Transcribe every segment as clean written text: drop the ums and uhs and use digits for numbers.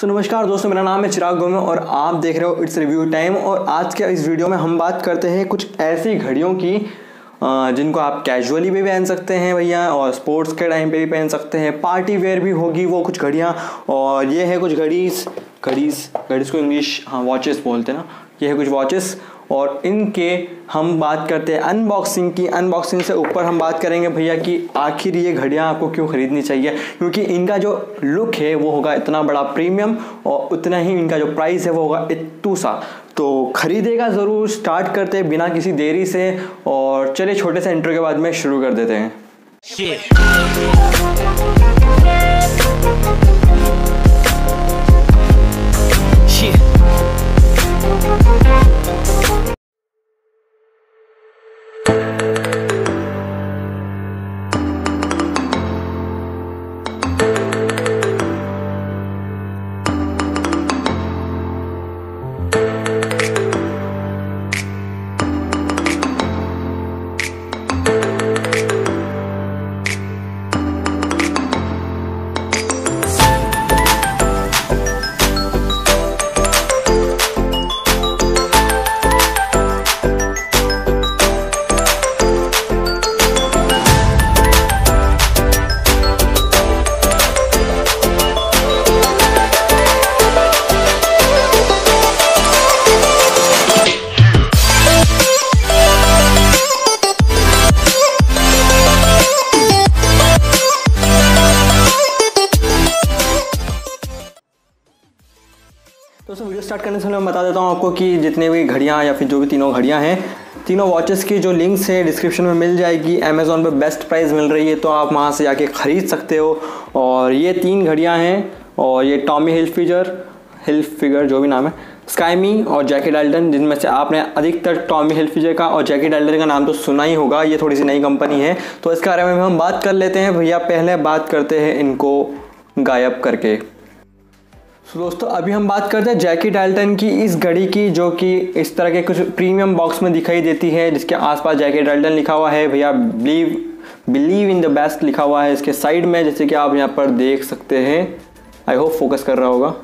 सो नमस्कार दोस्तों, मेरा नाम है चिराग गोमें और आप देख रहे हो इट्स रिव्यू टाइम। और आज के इस वीडियो में हम बात करते हैं कुछ ऐसी घड़ियों की जिनको आप कैजुअली भी पहन सकते हैं भैया, और स्पोर्ट्स के टाइम पे भी पहन सकते हैं, पार्टी वेयर भी होगी वो कुछ घड़ियाँ। और ये है कुछ घड़ीज़ को इंग्लिश वॉचेस बोलते हैं ना, ये है कुछ वॉचेस। और इनके हम बात करते हैं अनबॉक्सिंग की। अनबॉक्सिंग से ऊपर हम बात करेंगे भैया कि आखिर ये घड़ियाँ आपको क्यों खरीदनी चाहिए, क्योंकि इनका जो लुक है वो होगा इतना बड़ा प्रीमियम और उतना ही इनका जो प्राइस है वो होगा इतू सा। तो खरीदेगा ज़रूर। स्टार्ट करते हैं बिना किसी देरी से, और चलिए छोटे से इंट्रो के बाद में शुरू कर देते हैं। दोस्तों वीडियो स्टार्ट करने से पहले मैं बता देता हूँ आपको कि जितने भी घड़ियाँ या फिर जो भी तीनों घड़ियाँ हैं, तीनों वॉचेस की जो लिंक्स है डिस्क्रिप्शन में मिल जाएगी। अमेज़ॉन पे बेस्ट प्राइस मिल रही है, तो आप वहाँ से जाके ख़रीद सकते हो। और ये तीन घड़ियाँ हैं, और ये टॉमी हिल्फिगर जो भी नाम है, स्काइमी और जैकी डाल्टन, जिनमें से आपने अधिकतर टॉमी हिल्फिगर का और जैकी डाल्टन का नाम तो सुना ही होगा। ये थोड़ी सी नई कंपनी है, तो इसके बारे में हम बात कर लेते हैं भैया। पहले बात करते हैं इनको गायब करके। तो दोस्तों अभी हम बात करते हैं जैकी डाल्टन की, इस घड़ी की, जो कि इस तरह के कुछ प्रीमियम बॉक्स में दिखाई देती है, जिसके आसपास जैकी डाल्टन लिखा हुआ है भैया, बिलीव इन द बेस्ट लिखा हुआ है इसके साइड में, जैसे कि आप यहाँ पर देख सकते हैं। आई होप फोकस कर रहा होगा।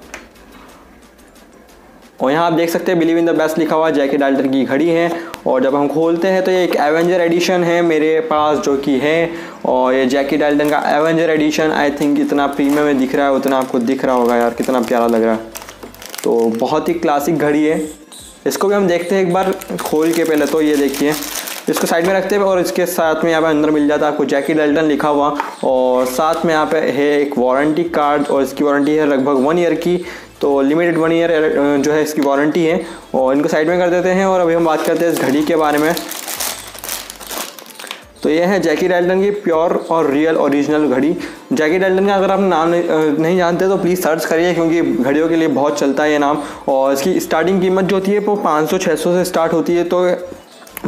और यहाँ आप देख सकते हैं बिलीव इन द बेस्ट लिखा हुआ जैकी डाल्टन की घड़ी है। और जब हम खोलते हैं तो ये एक एवेंजर एडिशन है मेरे पास जो कि है, और ये जैकी डाल्टन का एवेंजर एडिशन। आई थिंक इतना प्रीमियम में दिख रहा है, उतना आपको दिख रहा होगा। यार कितना प्यारा लग रहा है। तो बहुत ही क्लासिक घड़ी है। इसको भी हम देखते हैं एक बार खोल के। पहले तो ये देखिए, इसको साइड में रखते हैं, और इसके साथ में यहाँ पर अंदर मिल जाता है आपको जैकी डाल्टन लिखा हुआ, और साथ में यहाँ पे है एक वारंटी कार्ड, और इसकी वारंटी है लगभग 1 ईयर की, तो लिमिटेड 1 ईयर जो है इसकी वारंटी है। और इनको साइड में कर देते हैं, और अभी हम बात करते हैं इस घड़ी के बारे में। तो ये है जैकी डाल्टन की प्योर और रियल ओरिजिनल घड़ी। जैकी डाल्टन का अगर आप नाम नहीं जानते तो प्लीज़ सर्च करिए, क्योंकि घड़ियों के लिए बहुत चलता है ये नाम। और इसकी स्टार्टिंग कीमत जो होती है वो 500-600 से स्टार्ट होती है, तो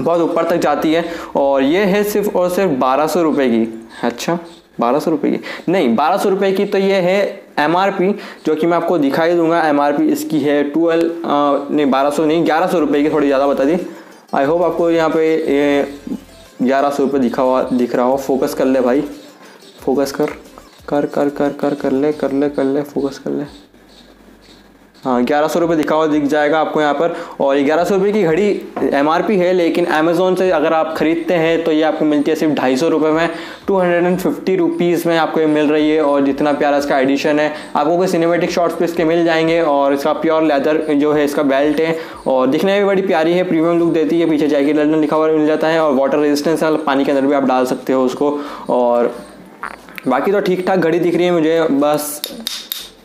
बहुत ऊपर तक जाती है। और ये है सिर्फ और सिर्फ 1200 रुपये की। अच्छा 1200 रुपये की नहीं, 1200 रुपये की। तो ये है MRP, जो कि मैं आपको दिखाई दूंगा। MRP इसकी है 1100 रुपये की, थोड़ी ज़्यादा बता दी। आई होप आपको यहाँ पे 1100 रुपये दिख रहा हो। फोकस कर ले भाई, फोकस कर ले, फोकस कर ले। हाँ 1100 रुपये दिखा हुआ दिख जाएगा आपको यहाँ पर। और 1100 रुपये की घड़ी MRP है, लेकिन अमेज़ोन से अगर आप ख़रीदते हैं तो ये आपको मिलती है सिर्फ 250 रुपये में। 250 रुपीज़ में आपको ये मिल रही है। और जितना प्यारा इसका एडिशन है, आपको कोई सिनेमेटिक शॉट्स पे इसके मिल जाएंगे। और इसका प्योर लेदर जो है इसका बेल्ट है, और दिखने में भी बड़ी प्यारी है, प्रीमियम लुक देती है। पीछे जैकी डाल्टन लिखा हुआ मिल जाता है, और वाटर रेजिस्टेंस है, पानी के अंदर भी आप डाल सकते हो उसको। और बाकी तो ठीक ठाक घड़ी दिख रही है मुझे। बस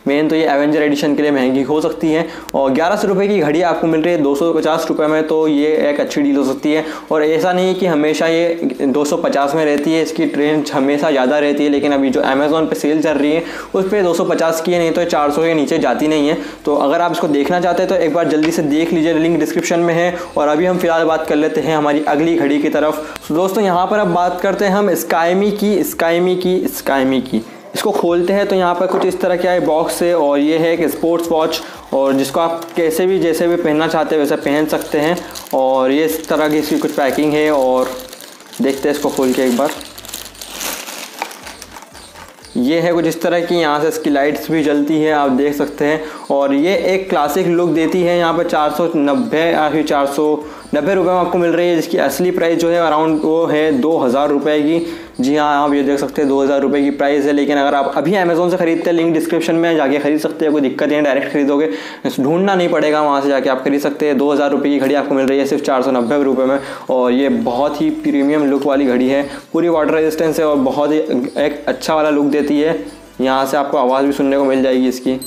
मेन तो ये एवेंजर एडिशन के लिए महंगी हो सकती है। और 1100 रुपये की घड़ी आपको मिल रही है 250 रुपये में, तो ये एक अच्छी डील हो सकती है। और ऐसा नहीं है कि हमेशा ये 250 में रहती है, इसकी ट्रेंड हमेशा ज़्यादा रहती है। लेकिन अभी जो अमेज़ॉन पे सेल चल रही है उस पर 250 की है, नहीं तो 400 के नीचे जाती नहीं है। तो अगर आप इसको देखना चाहते हैं तो एक बार जल्दी से देख लीजिए, लिंक डिस्क्रिप्शन में है। और अभी हम फिलहाल बात कर लेते हैं हमारी अगली घड़ी की तरफ। दोस्तों यहाँ पर अब बात करते हैं हम स्काइमी की। इसको खोलते हैं तो यहाँ पर कुछ इस तरह का बॉक्स है, और ये है एक स्पोर्ट्स वॉच, और जिसको आप कैसे भी जैसे भी पहनना चाहते हैं वैसे पहन सकते हैं। और ये इस तरह की इसकी कुछ पैकिंग है, और देखते हैं इसको खोल के एक बार। ये है कुछ इस तरह की। यहाँ से इसकी लाइट्स भी जलती है, आप देख सकते हैं, और ये एक क्लासिक लुक देती है। यहाँ पर 490 रुपये में आपको मिल रही है, जिसकी असली प्राइस जो है अराउंड वो है 2000 रुपये की। जी हाँ, आप ये देख सकते हैं 2000 रुपये की प्राइस है। लेकिन अगर आप अभी अमेज़ोन से खरीदते हैं, लिंक डिस्क्रिप्शन में जाके खरीद सकते हैं, कोई दिक्कत नहीं, डायरेक्ट खरीदोगे, ढूंढना नहीं पड़ेगा, वहाँ से जाके आप खरीद सकते हैं। 2000 रुपये की घड़ी आपको मिल रही है सिर्फ 490 रुपये में, और ये बहुत ही प्रीमियम लुक वाली घड़ी है, पूरी वाटर रेजिस्टेंस है और बहुत ही एक अच्छा वाला लुक देती है। यहाँ से आपको आवाज़ भी सुनने को मिल जाएगी इसकी।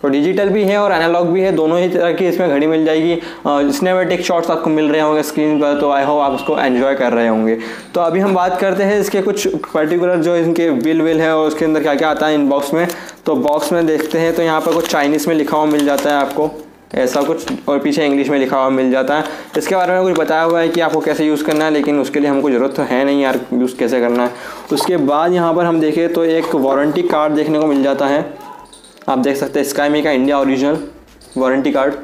तो डिजिटल भी है और एनालॉग भी है, दोनों ही तरह की इसमें घड़ी मिल जाएगी। सिनेमैटिक शॉट्स आपको मिल रहे होंगे स्क्रीन पर, तो आई होप आप उसको एंजॉय कर रहे होंगे। तो अभी हम बात करते हैं इसके कुछ पर्टिकुलर जो इनके बिल है और उसके अंदर क्या क्या आता है इन बॉक्स में। तो बॉक्स में देखते हैं, तो यहाँ पर कुछ चाइनीज़ में लिखा हुआ मिल जाता है आपको ऐसा कुछ, और पीछे इंग्लिश में लिखा हुआ मिल जाता है। इसके बारे में कुछ बताया हुआ है कि आपको कैसे यूज़ करना है, लेकिन उसके लिए हमको ज़रूरत तो है नहीं यार, यूज़ कैसे करना है। उसके बाद यहाँ पर हम देखें तो एक वारंटी कार्ड देखने को मिल जाता है, आप देख सकते हैं स्काईमी का इंडिया ओरिजिनल वारंटी कार्ड,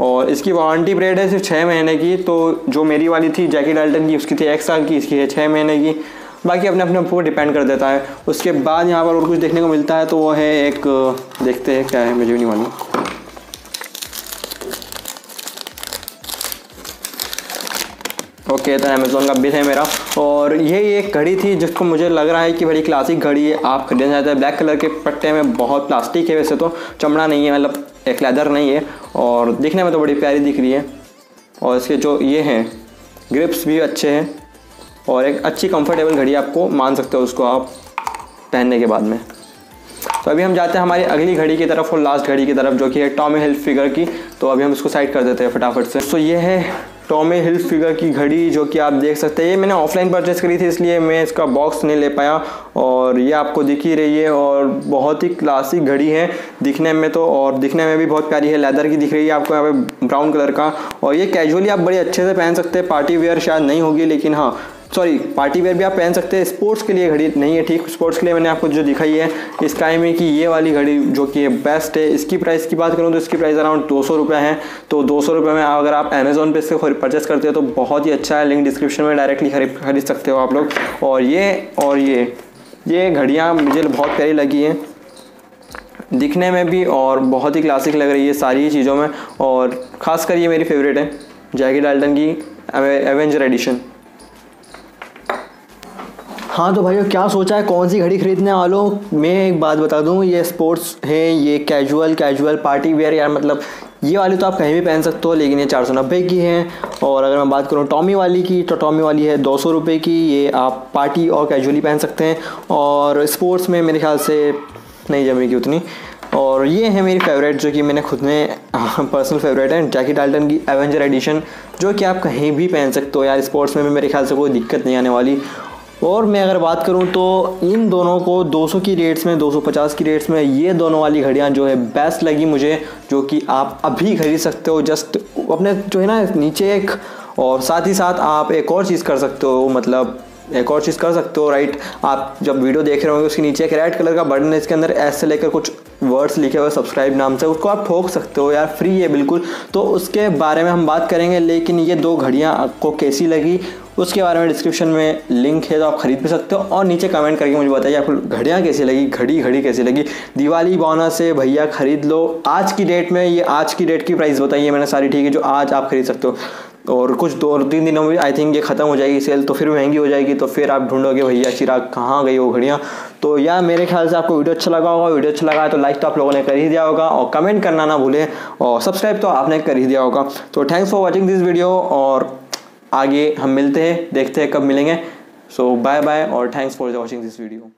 और इसकी वारंटी पीरियड है सिर्फ 6 महीने की। तो जो मेरी वाली थी जैकी डाल्टन की, उसकी थी 1 साल की, इसकी है 6 महीने की, बाकी अपने अपने ऊपर डिपेंड कर देता है। उसके बाद यहाँ पर और कुछ देखने को मिलता है, तो वो है एक, देखते हैं क्या है, मुझे भी नहीं मालूम। ओके, तो अमेज़ोन का बिल है मेरा, और ये एक घड़ी थी जिसको मुझे लग रहा है कि बड़ी क्लासिक घड़ी है, आप खरीदना चाहते हैं। ब्लैक कलर के पट्टे में, बहुत प्लास्टिक है वैसे तो, चमड़ा नहीं है, मतलब एक लेदर नहीं है, और दिखने में तो बड़ी प्यारी दिख रही है। और इसके जो ये हैं ग्रिप्स भी अच्छे हैं, और एक अच्छी कम्फर्टेबल घड़ी आपको मान सकते हो उसको आप पहनने के बाद में। तो अभी हम जाते हैं हमारी अगली घड़ी की तरफ और लास्ट घड़ी की तरफ, जो कि है टॉमी हिल्फिगर की। तो अभी हम इसको साइड कर देते हैं फटाफट से। तो ये है टॉमी हिल्फिगर की घड़ी, जो कि आप देख सकते हैं। ये मैंने ऑफलाइन परचेस करी थी, इसलिए मैं इसका बॉक्स नहीं ले पाया, और ये आपको दिख ही रही है, और बहुत ही क्लासिक घड़ी है दिखने में तो, और दिखने में भी बहुत प्यारी है। लेदर की दिख रही है आपको यहाँ पे, ब्राउन कलर का, और ये कैजुअली आप बड़े अच्छे से पहन सकते हैं। पार्टी वेयर शायद नहीं होगी, लेकिन हाँ सॉरी, पार्टी वेयर भी आप पहन सकते हैं, स्पोर्ट्स के लिए घड़ी नहीं है ठीक। स्पोर्ट्स के लिए मैंने आपको जो दिखाई है स्काईमी की ये वाली घड़ी, जो कि बेस्ट है। इसकी प्राइस की बात करूँ तो इसकी प्राइस अराउंड 200 रुपये है। तो 200 रुपये में अगर आप अमेज़ोन पे इससे परचेस करते हो तो बहुत ही अच्छा है, लिंक डिस्क्रिप्शन में डायरेक्टली खरीद सकते हो आप लोग। और ये घड़ियाँ मुझे बहुत प्यारी लगी हैं दिखने में भी, और बहुत ही क्लासिक लग रही है सारी चीज़ों में, और ख़ासकर ये मेरी फेवरेट है जैकी डाल्टन की एवेंजर एडिशन। हाँ तो भाइयों, क्या सोचा है कौन सी घड़ी खरीदने वालों? मैं एक बात बता दूँ, ये स्पोर्ट्स है, ये कैजुअल पार्टी वेयर, यार मतलब ये वाली तो आप कहीं भी पहन सकते हो, लेकिन ये 490 की है। और अगर मैं बात करूँ टॉमी वाली की, तो टॉमी वाली है 200 रुपये की, ये आप पार्टी और कैजुअली पहन सकते हैं, और स्पोर्ट्स में मेरे ख्याल से नहीं जमेगी उतनी। और ये है मेरी फेवरेट, जो कि मैंने खुद ने पर्सनल फेवरेट है, जैकी डाल्टन की एवेंजर एडिशन, जो कि आप कहीं भी पहन सकते हो यार, स्पोर्ट्स में भी मेरे ख्याल से कोई दिक्कत नहीं आने वाली। और मैं अगर बात करूं तो इन दोनों को 200 की रेट्स में, 250 की रेट्स में ये दोनों वाली घड़ियां जो है बेस्ट लगी मुझे, जो कि आप अभी खरीद सकते हो। जस्ट अपने जो है ना नीचे एक, और साथ ही साथ आप एक और चीज़ कर सकते हो, मतलब एक और चीज़ कर सकते हो राइट, आप जब वीडियो देख रहे होंगे उसके नीचे एक रेड कलर का बटन है, इसके अंदर एस से लेकर कुछ वर्ड्स लिखे हुए सब्सक्राइब नाम से, उसको आप ठोक सकते हो यार, फ्री है बिल्कुल। तो उसके बारे में हम बात करेंगे, लेकिन ये दो घड़ियाँ आपको कैसी लगी उसके बारे में डिस्क्रिप्शन में लिंक है, तो आप खरीद भी सकते हो। और नीचे कमेंट करके मुझे बताइए आपको घड़ियाँ कैसी लगी, घड़ी कैसी लगी। दिवाली बोनस है भैया, खरीद लो आज की डेट में, ये आज की डेट की प्राइस बताइए मैंने सारी ठीक है, जो आज आप खरीद सकते हो। और कुछ 2-3 दिनों में आई थिंक ये ख़त्म हो जाएगी सेल, तो फिर महंगी हो जाएगी, तो फिर आप ढूंढोगे भैया चिराग कहाँ गई वो घड़ियाँ। तो यार मेरे ख्याल से आपको वीडियो अच्छा लगा होगा, वीडियो अच्छा लगा है तो लाइक तो आप लोगों ने कर ही दिया होगा, और कमेंट करना ना भूलें, और सब्सक्राइब तो आपने कर ही दिया होगा। तो thanks for watching this video, और आगे हम मिलते हैं, देखते हैं कब मिलेंगे। सो बाय बाय और thanks for watching this video.